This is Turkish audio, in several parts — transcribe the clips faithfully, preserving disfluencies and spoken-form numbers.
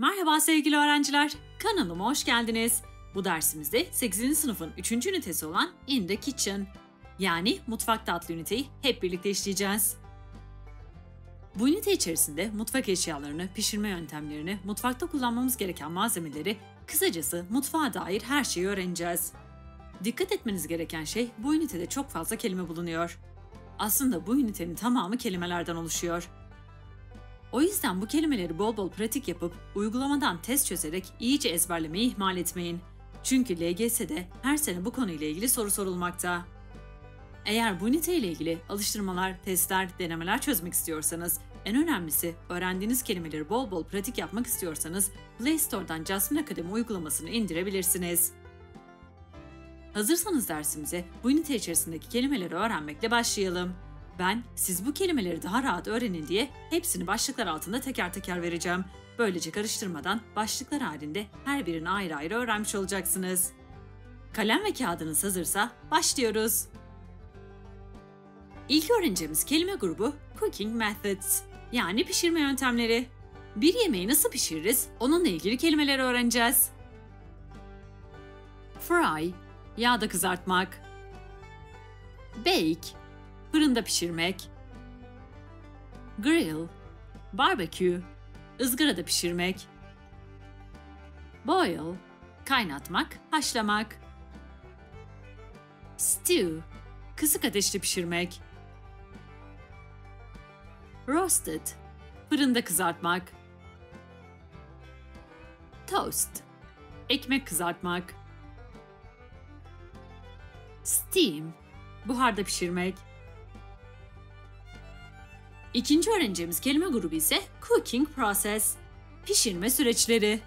Merhaba sevgili öğrenciler, kanalıma hoş geldiniz. Bu dersimizde sekizinci sınıfın üçüncü ünitesi olan In the Kitchen, yani mutfakta adlı üniteyi hep birlikte işleyeceğiz. Bu ünite içerisinde mutfak eşyalarını, pişirme yöntemlerini, mutfakta kullanmamız gereken malzemeleri, kısacası mutfağa dair her şeyi öğreneceğiz. Dikkat etmeniz gereken şey, bu ünitede çok fazla kelime bulunuyor. Aslında bu ünitenin tamamı kelimelerden oluşuyor. O yüzden bu kelimeleri bol bol pratik yapıp, uygulamadan test çözerek iyice ezberlemeyi ihmal etmeyin. Çünkü L G S'de her sene bu konuyla ilgili soru sorulmakta. Eğer bu üniteyle ilgili alıştırmalar, testler, denemeler çözmek istiyorsanız, en önemlisi öğrendiğiniz kelimeleri bol bol pratik yapmak istiyorsanız, Play Store'dan Jasmin Akademi uygulamasını indirebilirsiniz. Hazırsanız dersimize bu ünite içerisindeki kelimeleri öğrenmekle başlayalım. Ben, siz bu kelimeleri daha rahat öğrenin diye hepsini başlıklar altında teker teker vereceğim. Böylece karıştırmadan başlıklar halinde her birini ayrı ayrı öğrenmiş olacaksınız. Kalem ve kağıdınız hazırsa başlıyoruz. İlk öğreneceğimiz kelime grubu Cooking Methods, yani pişirme yöntemleri. Bir yemeği nasıl pişiririz, onunla ilgili kelimeleri öğreneceğiz. Fry, yağda kızartmak. Bake, fırında pişirmek. Grill, barbekü, ızgarada pişirmek. Boil, kaynatmak, haşlamak. Stew, kısık ateşte pişirmek. Roasted, fırında kızartmak. Toast, ekmek kızartmak. Steam, buharda pişirmek. İkinci öğreneceğimiz kelime grubu ise Cooking Process, pişirme süreçleri.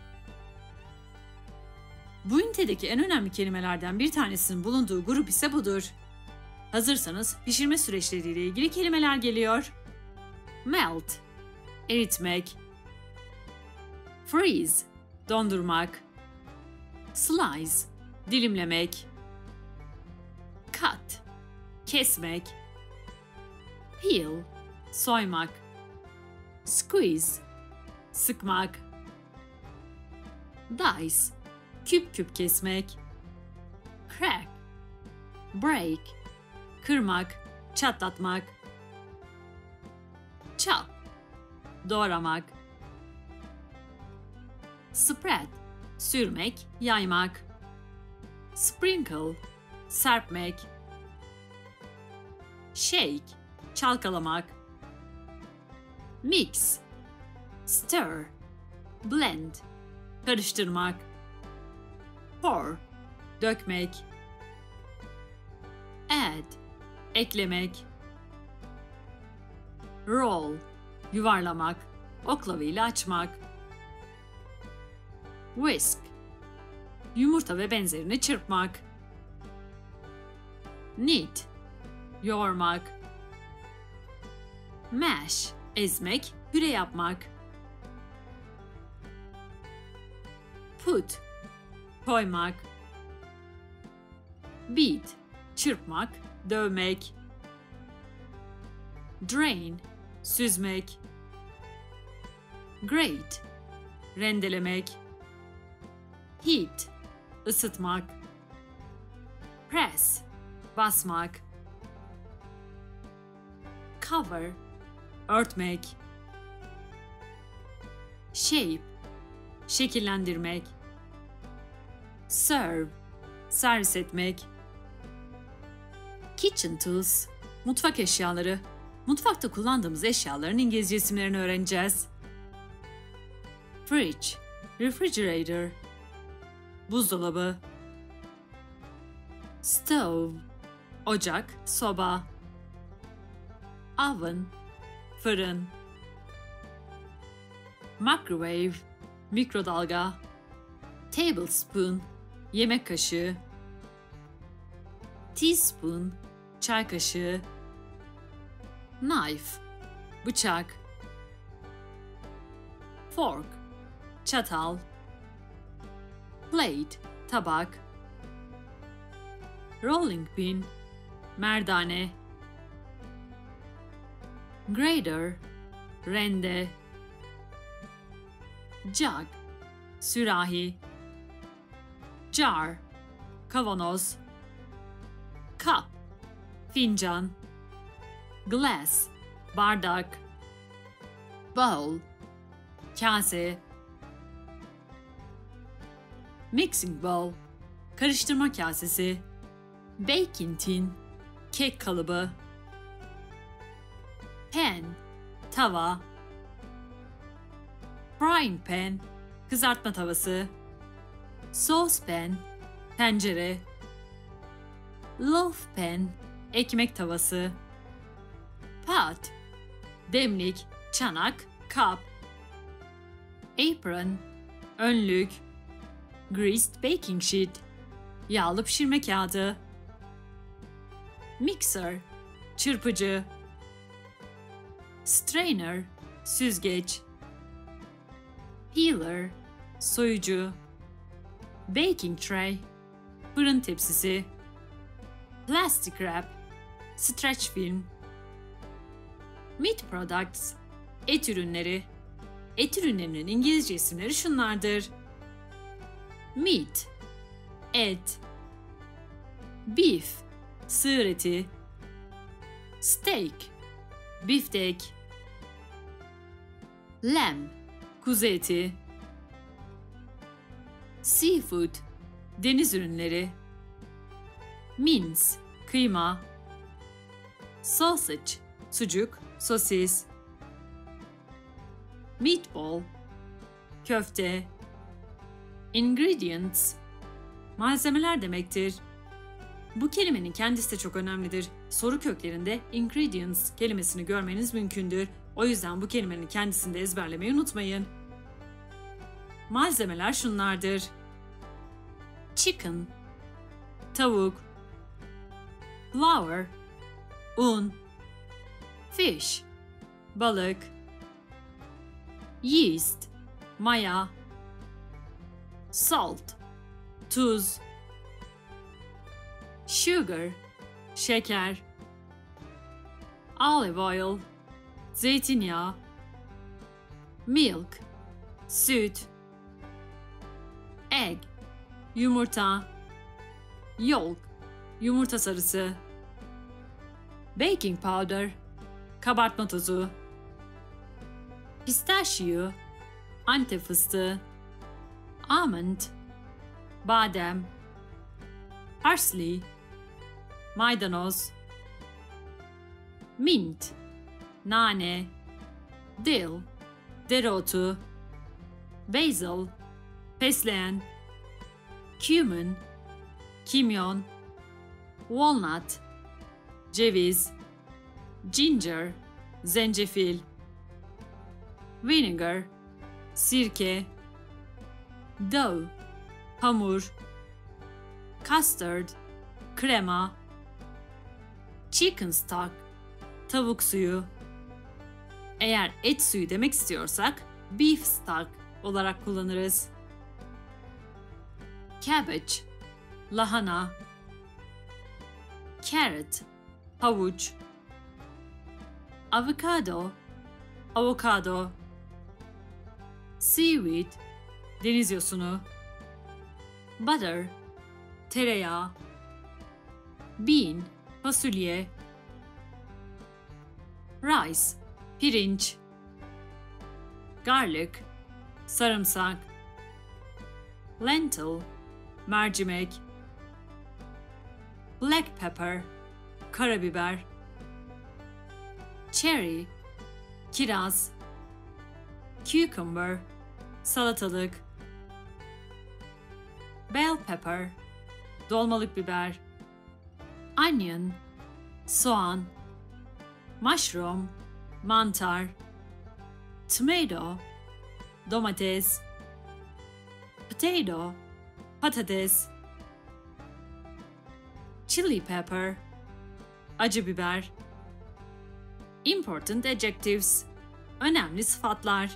Bu ünitedeki en önemli kelimelerden bir tanesinin bulunduğu grup ise budur. Hazırsanız pişirme süreçleriyle ilgili kelimeler geliyor. Melt, eritmek. Freeze, dondurmak. Slice, dilimlemek. Cut, kesmek. Peel, soymak. Squeeze, sıkmak. Dice, küp küp kesmek. Crack, break, kırmak, çatlatmak. Chop, doğramak. Spread, sürmek, yaymak. Sprinkle, serpmek. Shake, çalkalamak. Mix, stir. Blend, karıştırmak. Pour, dökmek. Add, eklemek. Roll, yuvarlamak, oklava ile açmak. Whisk, yumurta ve benzerini çırpmak. Knead, yoğurmak. Mash, ezmek, püre yapmak. Put, koymak. Beat, çırpmak, dövmek. Drain, süzmek. Grate, rendelemek. Heat, ısıtmak. Press, basmak. Cover, örtmek. Shape, şekillendirmek. Serve, servis etmek. Kitchen tools, mutfak eşyaları. Mutfakta kullandığımız eşyaların İngilizce isimlerini öğreneceğiz. Fridge, refrigerator, buzdolabı. Stove, ocak, soba. Oven, fırın. Microwave, mikrodalga. Tablespoon, yemek kaşığı. Teaspoon, çay kaşığı. Knife, bıçak. Fork, çatal. Plate, tabak. Rolling pin, merdane. Grater, rende. Jug, sürahi, jar, kavanoz, cup, fincan, glass, bardak, bowl, kase, mixing bowl, karıştırma kasesi, baking tin, kek kalıbı, pan, tava, frying pan, kızartma tavası, saucepan, tencere, loaf pan, ekmek tavası, pot, demlik, çanak, cup, apron, önlük, greased baking sheet, yağlı pişirme kağıdı, mixer, çırpıcı, strainer, süzgeç, peeler, soyucu, baking tray, fırın tepsisi, plastic wrap, stretch film, meat products, et ürünleri. Et ürünlerinin İngilizce isimleri şunlardır: meat, et, beef, sığır eti, steak, biftek, lamb, kuzu eti, seafood, deniz ürünleri, mince, kıyma, sausage, sucuk, sosis, meatball, köfte. Ingredients, malzemeler demektir. Bu kelimenin kendisi de çok önemlidir. Soru köklerinde ingredients kelimesini görmeniz mümkündür. O yüzden bu kelimenin kendisini de ezberlemeyi unutmayın. Malzemeler şunlardır: chicken, tavuk, flour, un, fish, balık, yeast, maya, salt, tuz, sugar, şeker, olive oil, zeytinyağı, milk, süt, egg, yumurta, yolk, yumurta sarısı, baking powder, kabartma tozu, pistachio, antep fıstığı, almond, badem, parsley, maydanoz, mint, nane, dill, dereotu, basil, fesleğen, cumin, kimyon, walnut, ceviz, ginger, zencefil, vinegar, sirke, dough, hamur, custard, krema, chicken stock, tavuk suyu. Eğer et suyu demek istiyorsak beef stock olarak kullanırız. Cabbage, lahana, carrot, havuç, avokado, avokado, seaweed, deniz yosunu, butter, tereyağı, bean, fasulye, rice, pirinç, garlic, sarımsak, lentil, mercimek, black pepper, karabiber, cherry, kiraz, cucumber, salatalık, bell pepper, dolmalık biber, onion, soğan, mushroom, mantar, tomato, domates, potato, patates, chili pepper, acı biber. Important adjectives, önemli sıfatlar.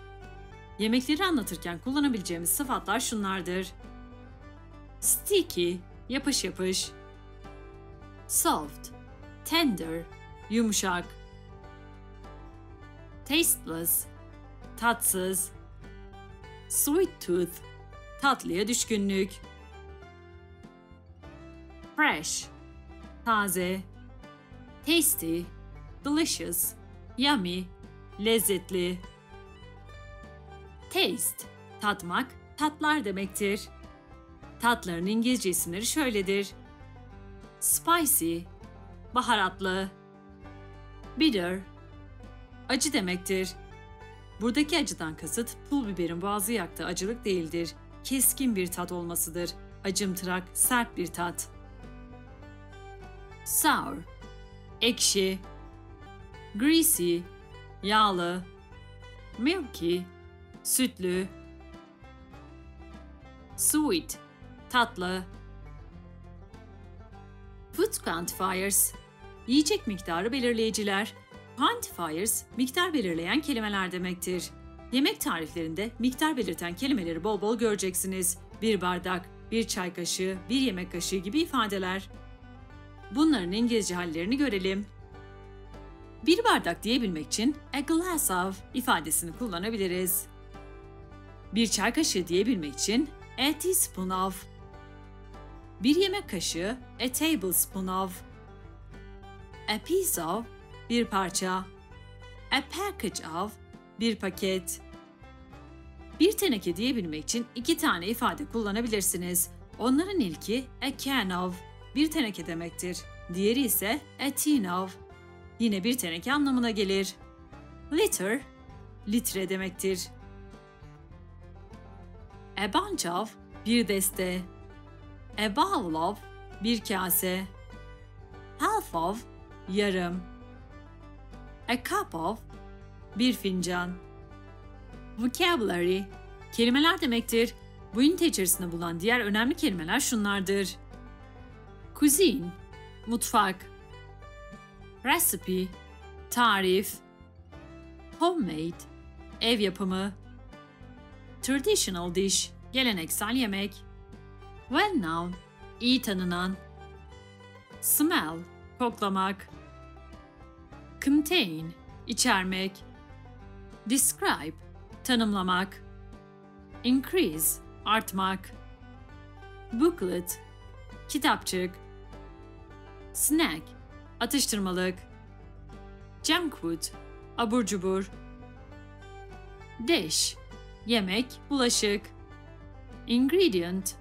Yemekleri anlatırken kullanabileceğimiz sıfatlar şunlardır: sticky, yapış yapış, soft, tender, yumuşak, tasteless, tatsız, sweet tooth, tatlıya düşkünlük. Fresh, taze. Tasty, delicious, yummy, lezzetli. Taste, tatmak, tatlar demektir. Tatların İngilizce isimleri şöyledir. Spicy, baharatlı. Bitter, acı demektir. Buradaki acıdan kasıt pul biberin boğazı yaktığı acılık değildir. Keskin bir tat olmasıdır. Acımtırak, sert bir tat. Sour, ekşi. Greasy, yağlı. Milky, sütlü. Sweet, tatlı. Food quantifiers, yiyecek miktarı belirleyiciler. Quantifiers, miktar belirleyen kelimeler demektir. Yemek tariflerinde miktar belirten kelimeleri bol bol göreceksiniz. Bir bardak, bir çay kaşığı, bir yemek kaşığı gibi ifadeler. Bunların İngilizce hallerini görelim. Bir bardak diyebilmek için a glass of ifadesini kullanabiliriz. Bir çay kaşığı diyebilmek için a teaspoon of. Bir yemek kaşığı a tablespoon of. A piece of, bir parça. A package of, bir paket. Bir teneke diyebilmek için iki tane ifade kullanabilirsiniz. Onların ilki a can of, bir teneke demektir. Diğeri ise a tin of. Yine bir teneke anlamına gelir. Liter, litre demektir. A bunch of, bir deste. A bowl of, bir kase. Half of, yarım. A cup of, bir fincan. Vocabulary, kelimeler demektir. Bu ünite içerisinde bulunan diğer önemli kelimeler şunlardır. Cuisine, mutfak. Recipe, tarif. Homemade, ev yapımı. Traditional dish, geleneksel yemek. Well known, iyi tanınan. Smell, koklamak. Contain, içermek. Describe, tanımlamak. Increase, artmak. Booklet, kitapçık. Snack, atıştırmalık. Junk food, abur cubur. Dish, yemek, bulaşık. Ingredient,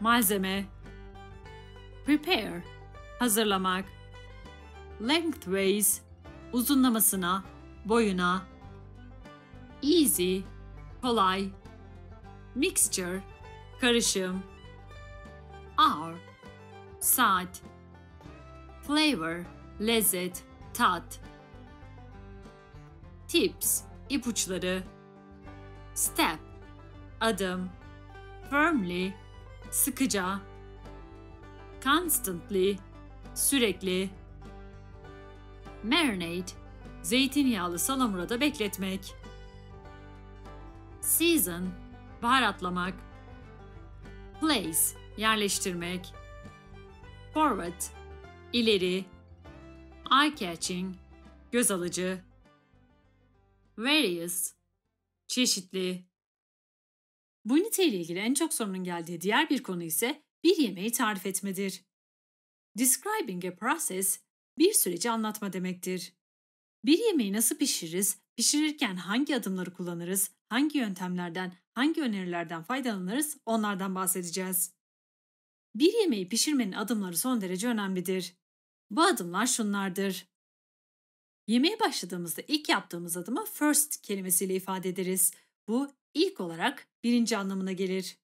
malzeme. Prepare, hazırlamak. Lengthways, uzunlamasına, boyuna. Easy, kolay. Mixture, karışım. Hour, saat. Flavor, lezzet, tat. Tips, ipuçları. Step, adım. Firmly, sıkıca. Constantly, sürekli. Marinate, zeytinyağlı salamurada bekletmek. Season, baharatlamak. Place, yerleştirmek. Forward, ileri. Eye-catching, göz alıcı. Various, çeşitli. Bu üniteyle ilgili en çok sorunun geldiği diğer bir konu ise bir yemeği tarif etmedir. Describing a process, bir süreci anlatma demektir. Bir yemeği nasıl pişiririz, pişirirken hangi adımları kullanırız, hangi yöntemlerden, hangi önerilerden faydalanırız, onlardan bahsedeceğiz. Bir yemeği pişirmenin adımları son derece önemlidir. Bu adımlar şunlardır. Yemeğe başladığımızda ilk yaptığımız adımı first kelimesiyle ifade ederiz. Bu ilk olarak birinci anlamına gelir.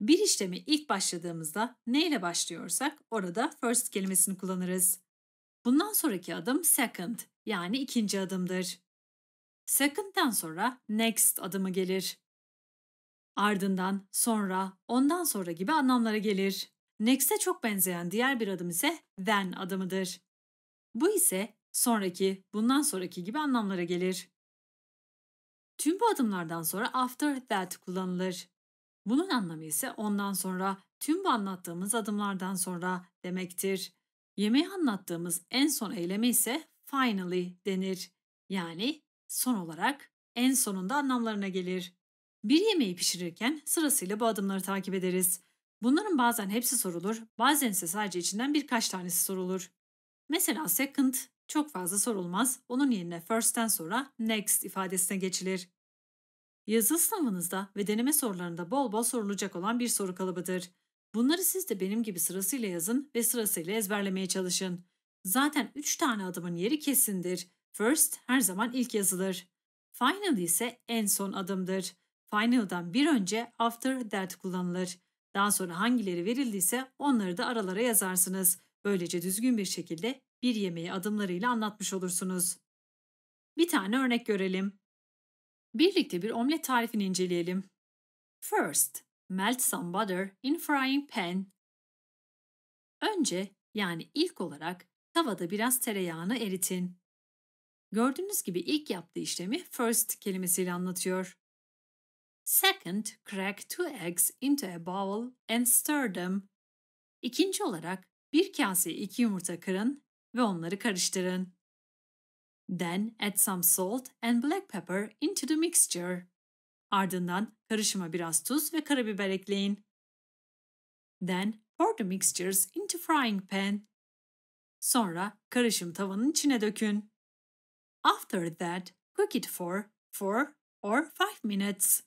Bir işlemi ilk başladığımızda neyle başlıyorsak orada first kelimesini kullanırız. Bundan sonraki adım second, yani ikinci adımdır. Second'dan sonra next adımı gelir. Ardından, sonra, ondan sonra gibi anlamlara gelir. Next'e çok benzeyen diğer bir adım ise then adımıdır. Bu ise sonraki, bundan sonraki gibi anlamlara gelir. Tüm bu adımlardan sonra after that kullanılır. Bunun anlamı ise ondan sonra, tüm bu anlattığımız adımlardan sonra demektir. Yemeği anlattığımız en son eylemi ise finally denir. Yani son olarak, en sonunda anlamlarına gelir. Bir yemeği pişirirken sırasıyla bu adımları takip ederiz. Bunların bazen hepsi sorulur, bazen ise sadece içinden birkaç tanesi sorulur. Mesela second çok fazla sorulmaz, onun yerine first'ten sonra next ifadesine geçilir. Yazılı sınavınızda ve deneme sorularında bol bol sorulacak olan bir soru kalıbıdır. Bunları siz de benim gibi sırasıyla yazın ve sırasıyla ezberlemeye çalışın. Zaten üç tane adımın yeri kesindir. First her zaman ilk yazılır. Final ise en son adımdır. Final'dan bir önce after that kullanılır. Daha sonra hangileri verildiyse onları da aralara yazarsınız. Böylece düzgün bir şekilde bir yemeği adımlarıyla anlatmış olursunuz. Bir tane örnek görelim. Birlikte bir omlet tarifini inceleyelim. First, melt some butter in frying pan. Önce, yani ilk olarak tavada biraz tereyağını eritin. Gördüğünüz gibi ilk yaptığı işlemi first kelimesiyle anlatıyor. Second, crack two eggs into a bowl and stir them. İkinci olarak bir kaseye iki yumurta kırın ve onları karıştırın. Then add some salt and black pepper into the mixture. Ardından karışıma biraz tuz ve karabiber ekleyin. Then pour the mixtures into frying pan. Sonra karışım tavanın içine dökün. After that, cook it for four or five minutes.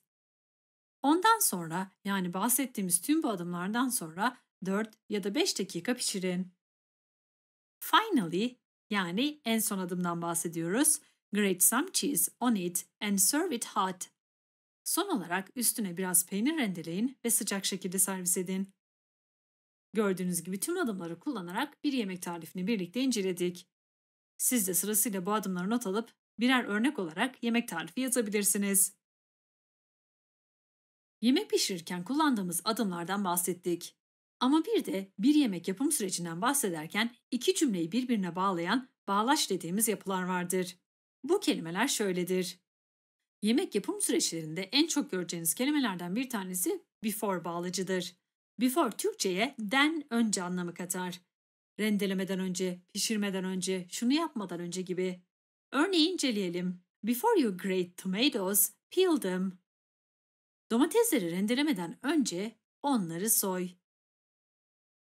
Ondan sonra, yani bahsettiğimiz tüm bu adımlardan sonra dört ya da beş dakika pişirin. Finally, yani en son adımdan bahsediyoruz. Grate some cheese on it and serve it hot. Son olarak üstüne biraz peynir rendeleyin ve sıcak şekilde servis edin. Gördüğünüz gibi tüm adımları kullanarak bir yemek tarifini birlikte inceledik. Siz de sırasıyla bu adımları not alıp birer örnek olarak yemek tarifi yazabilirsiniz. Yemek pişirirken kullandığımız adımlardan bahsettik. Ama bir de bir yemek yapım sürecinden bahsederken iki cümleyi birbirine bağlayan bağlaç dediğimiz yapılar vardır. Bu kelimeler şöyledir. Yemek yapım süreçlerinde en çok göreceğiniz kelimelerden bir tanesi before bağlacıdır. Before Türkçe'ye den önce anlamı katar. Rendelemeden önce, pişirmeden önce, şunu yapmadan önce gibi. Örneği inceleyelim. Before you grate tomatoes, peel them. Domatesleri rendelemeden önce onları soy.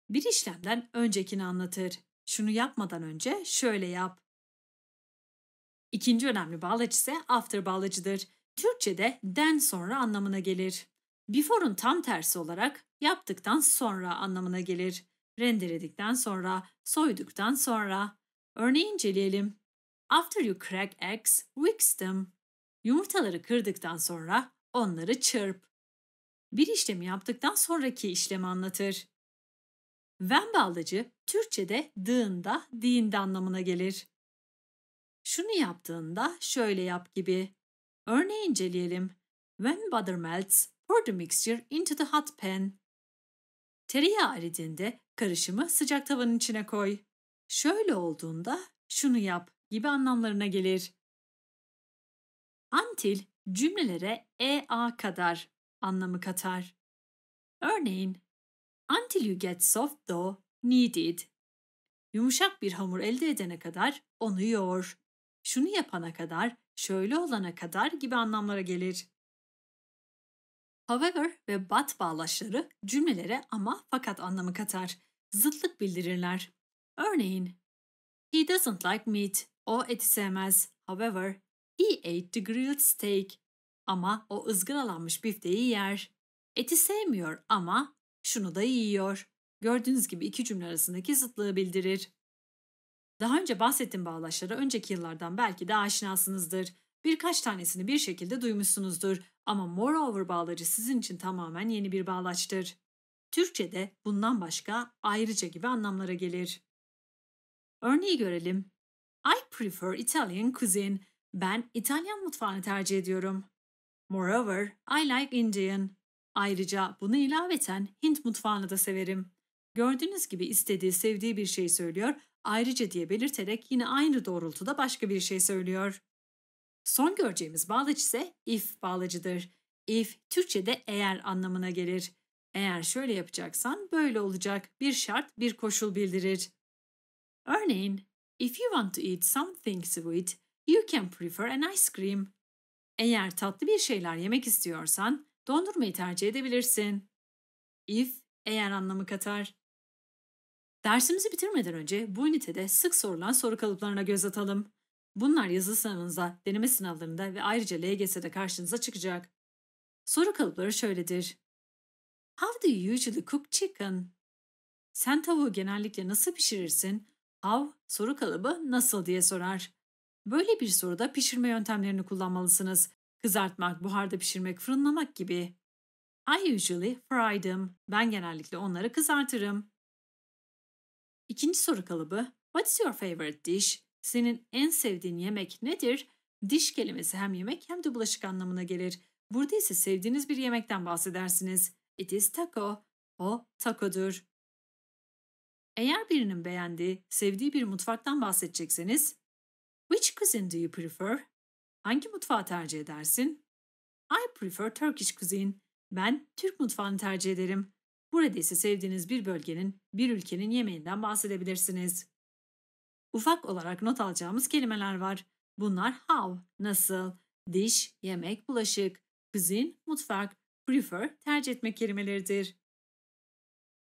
Bir işlemden öncekini anlatır. Şunu yapmadan önce şöyle yap. İkinci önemli bağlaç ise after bağlacıdır. Türkçe'de den sonra anlamına gelir. Before'un tam tersi olarak yaptıktan sonra anlamına gelir. Rendeledikten sonra, soyduktan sonra. Örneği inceleyelim. After you crack eggs, whisk them. Yumurtaları kırdıktan sonra onları çırp. Bir işlemi yaptıktan sonraki işlemi anlatır. When bağlacı Türkçe'de dığında, diğinde anlamına gelir. Şunu yaptığında şöyle yap gibi. Örneği inceleyelim. When butter melts, pour the mixture into the hot pan. Tereyağı eridiğinde karışımı sıcak tavanın içine koy. Şöyle olduğunda şunu yap gibi anlamlarına gelir. Until cümlelere e a kadar anlamı katar. Örneğin, until you get soft dough, knead it. Yumuşak bir hamur elde edene kadar onu yoğur. Şunu yapana kadar, şöyle olana kadar gibi anlamlara gelir. However ve but bağlaçları cümlelere ama fakat anlamı katar. Zıtlık bildirirler. Örneğin, he doesn't like meat. O eti sevmez. However, he ate the grilled steak. Ama o ızgaralanmış bifteyi yer. Eti sevmiyor ama şunu da yiyor. Gördüğünüz gibi iki cümle arasındaki zıtlığı bildirir. Daha önce bahsettiğim bağlaçlara önceki yıllardan belki de aşinasınızdır. Birkaç tanesini bir şekilde duymuşsunuzdur. Ama moreover bağlacı sizin için tamamen yeni bir bağlaçtır. Türkçe'de bundan başka ayrıca gibi anlamlara gelir. Örneği görelim. I prefer Italian cuisine. Ben İtalyan mutfağını tercih ediyorum. Moreover, I like Indian. Ayrıca bunu ilaveten Hint mutfağını da severim. Gördüğünüz gibi istediği, sevdiği bir şey söylüyor, ayrıca diye belirterek yine aynı doğrultuda başka bir şey söylüyor. Son göreceğimiz bağlaç ise if bağlacıdır. If, Türkçe'de eğer anlamına gelir. Eğer şöyle yapacaksan böyle olacak, bir şart, bir koşul bildirir. Örneğin, if you want to eat something sweet, you can prefer an ice cream. Eğer tatlı bir şeyler yemek istiyorsan dondurmayı tercih edebilirsin. If, eğer anlamı katar. Dersimizi bitirmeden önce bu ünitede sık sorulan soru kalıplarına göz atalım. Bunlar yazılı sınavınızda, deneme sınavlarında ve ayrıca L G S'de karşınıza çıkacak. Soru kalıpları şöyledir. How do you usually cook chicken? Sen tavuğu genellikle nasıl pişirirsin? How, soru kalıbı nasıl diye sorar. Böyle bir soruda pişirme yöntemlerini kullanmalısınız. Kızartmak, buharda pişirmek, fırınlamak gibi. I usually fry them. Ben genellikle onları kızartırım. İkinci soru kalıbı, what's your favorite dish? Senin en sevdiğin yemek nedir? Dish kelimesi hem yemek hem de bulaşık anlamına gelir. Burada ise sevdiğiniz bir yemekten bahsedersiniz. It is taco. O takodur. Eğer birinin beğendiği, sevdiği bir mutfaktan bahsedecekseniz, which cuisine do you prefer? Hangi mutfağı tercih edersin? I prefer Turkish cuisine. Ben Türk mutfağını tercih ederim. Burada ise sevdiğiniz bir bölgenin, bir ülkenin yemeğinden bahsedebilirsiniz. Ufak olarak not alacağımız kelimeler var. Bunlar how, nasıl, dish, yemek, bulaşık, cuisine, mutfak, prefer, tercih etmek kelimeleridir.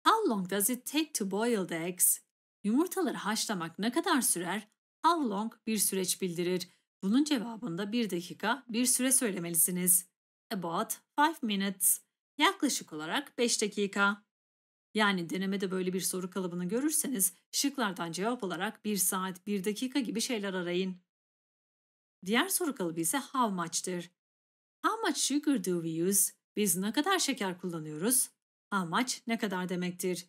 How long does it take to boil the eggs? Yumurtaları haşlamak ne kadar sürer? How long bir süreç bildirir. Bunun cevabında bir dakika, bir süre söylemelisiniz. About five minutes. Yaklaşık olarak beş dakika. Yani denemede böyle bir soru kalıbını görürseniz şıklardan cevap olarak bir saat, bir dakika gibi şeyler arayın. Diğer soru kalıbı ise how much'tır. How much sugar do we use? Biz ne kadar şeker kullanıyoruz? How much ne kadar demektir.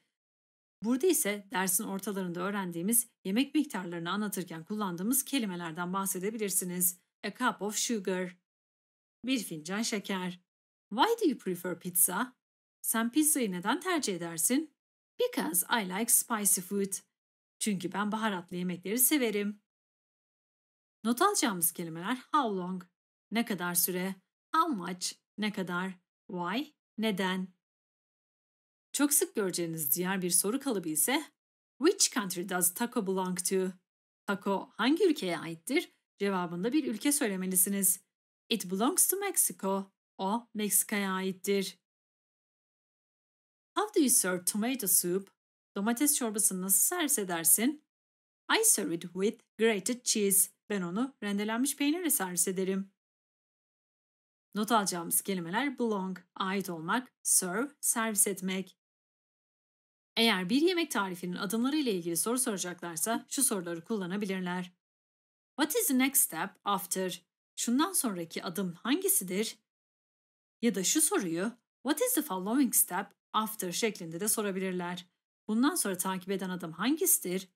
Burada ise dersin ortalarında öğrendiğimiz yemek miktarlarını anlatırken kullandığımız kelimelerden bahsedebilirsiniz. A cup of sugar. Bir fincan şeker. Why do you prefer pizza? Sen pizzayı neden tercih edersin? Because I like spicy food. Çünkü ben baharatlı yemekleri severim. Not alacağımız kelimeler how long, ne kadar süre, how much, ne kadar, why, neden. Çok sık göreceğiniz diğer bir soru kalıbı ise which country does taco belong to? Taco hangi ülkeye aittir? Cevabında bir ülke söylemelisiniz. It belongs to Mexico. O Meksika'ya aittir. How do you serve tomato soup? Domates çorbasını nasıl servis edersin? I serve it with grated cheese. Ben onu rendelenmiş peynirle servis ederim. Not alacağımız kelimeler belong, ait olmak, serve, servis etmek. Eğer bir yemek tarifinin adımları ile ilgili soru soracaklarsa şu soruları kullanabilirler. What is the next step after? Şundan sonraki adım hangisidir? Ya da şu soruyu what is the following step after şeklinde de sorabilirler. Bundan sonra takip eden adım hangisidir?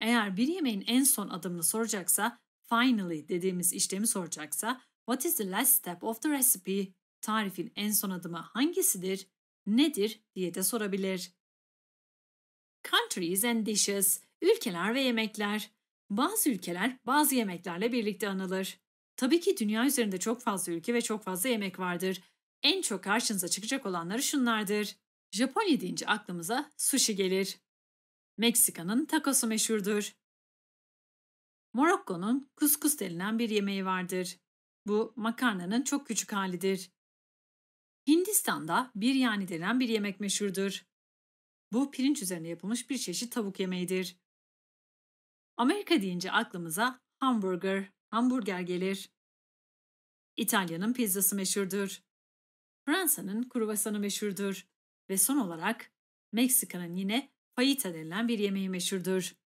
Eğer bir yemeğin en son adımını soracaksa, finally dediğimiz işlemi soracaksa, what is the last step of the recipe? Tarifin en son adımı hangisidir, nedir diye de sorabilir. Countries and dishes, ülkeler ve yemekler. Bazı ülkeler bazı yemeklerle birlikte anılır. Tabii ki dünya üzerinde çok fazla ülke ve çok fazla yemek vardır. En çok karşınıza çıkacak olanları şunlardır. Japonya deyince aklımıza sushi gelir. Meksika'nın takosu meşhurdur. Morokko'nun kuskus denilen bir yemeği vardır. Bu makarnanın çok küçük halidir. Hindistan'da biryani denen bir yemek meşhurdur. Bu pirinç üzerine yapılmış bir çeşit tavuk yemeğidir. Amerika deyince aklımıza hamburger, hamburger gelir. İtalya'nın pizzası meşhurdur. Fransa'nın kruvasanı meşhurdur. Ve son olarak Meksika'nın yine fajita denilen bir yemeği meşhurdur.